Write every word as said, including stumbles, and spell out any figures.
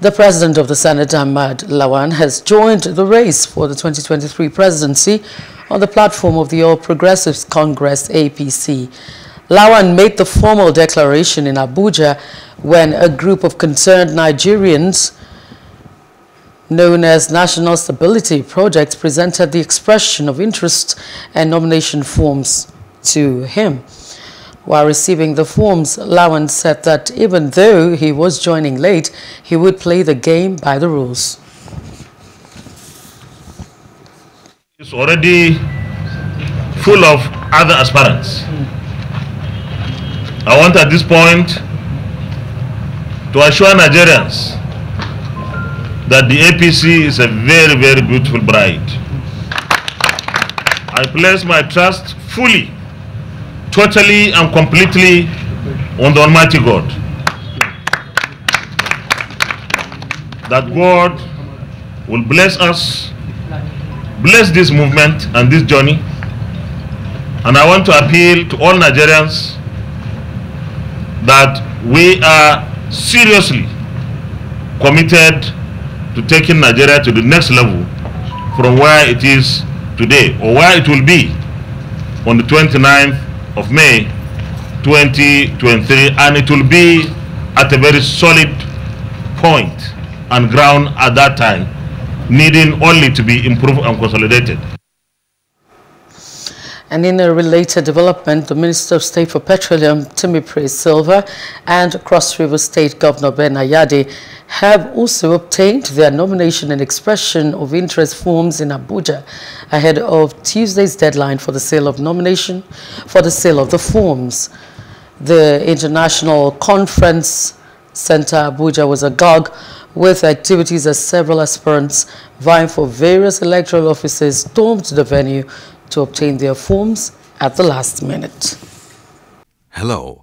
The President of the Senate, Ahmad Lawan, has joined the race for the twenty twenty-three presidency on the platform of the All Progressives Congress, A P C. Lawan made the formal declaration in Abuja when a group of concerned Nigerians known as National Stability Project presented the expression of interest and nomination forms to him. While receiving the forms, Lawan said that even though he was joining late, he would play the game by the rules. It's already full of other aspirants. I want at this point to assure Nigerians that the A P C is a very, very beautiful bride. I place my trust fully, totally and completely on the Almighty God. That God will bless us, bless this movement and this journey. And I want to appeal to all Nigerians that we are seriously committed to taking Nigeria to the next level from where it is today, or where it will be on the twenty-ninth of May twenty twenty-three, and it will be at a very solid point and ground at that time, needing only to be improved and consolidated. And in a related development, the Minister of State for Petroleum, Timmy Praise Silva, and Cross River State Governor Ben Ayadi have also obtained their nomination and expression of interest forms in Abuja ahead of Tuesday's deadline for the sale of nomination for the sale of the forms. The International Conference Center Abuja was agog with activities as several aspirants vying for various electoral offices stormed the venue to obtain their forms at the last minute. Hello,